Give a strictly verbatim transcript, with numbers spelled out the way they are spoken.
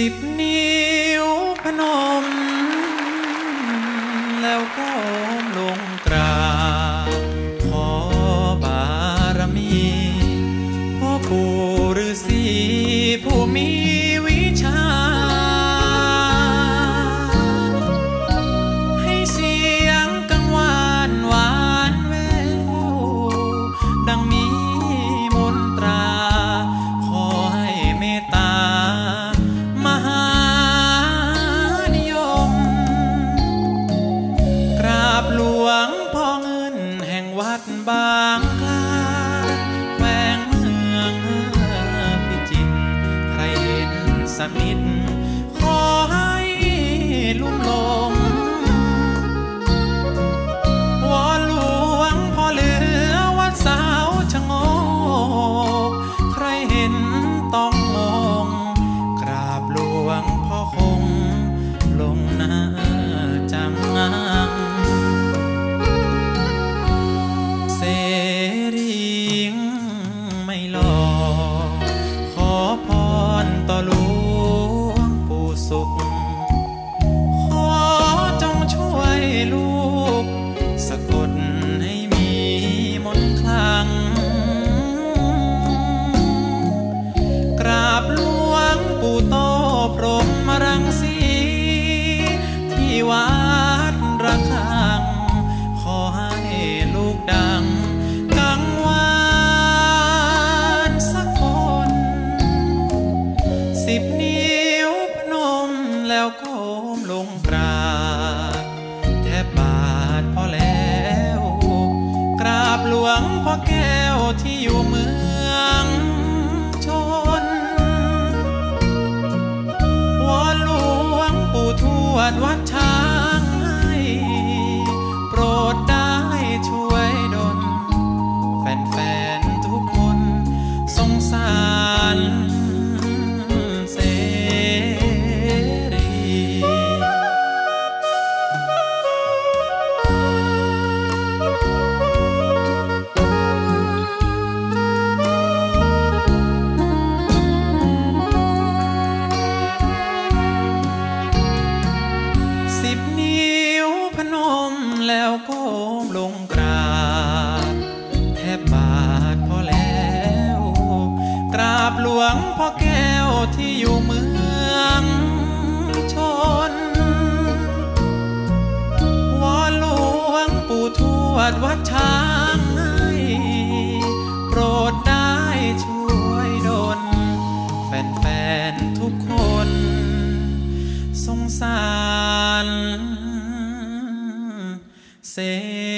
สิบนิ้วพนมแล้วก้มลงกราบขอบารมีพ่อปู่ฤาษีผู้มีวิชาให้เสียงกังวานหวานแววดังมีมนตราขอให้เมตตามหานิยมกราบหลวงพ่อเงินแห่งวัดบางคล้าสักนิดขอให้ลุ่มหลงวอนหลวงพ่อเหลือวัดสาวชะโงกใครเห็นต้องมองกราบหลวงพ่อคงลงหน้าจำงังเสรีไม่หลอกขอพรต่อหลวงขอจงช่วยลูกสะกดให้มีมนต์คลังกราบหลวงปู่โตพรหมรังสีที่วัดระฆังขอให้ลูกดังกังวานสักคนสิบนี้แล้วก้มลงกราบแทบบาทพอแล้วกราบหลวงพ่อแก้วที่อยู่เมืองชนวอนหลวงปู่ทวดวัดช้างให้โปรดได้ช่วยดลแฟนๆทุกคนสงสารแล้วก้มลงกราบแทบบาทพอแล้วกราบหลวงพ่อแก้วที่อยู่เมืองชนวอนหลวงปู่ทวดวัดช้างให้โปรดได้ช่วยดลแฟนๆทุกคนสงสารSay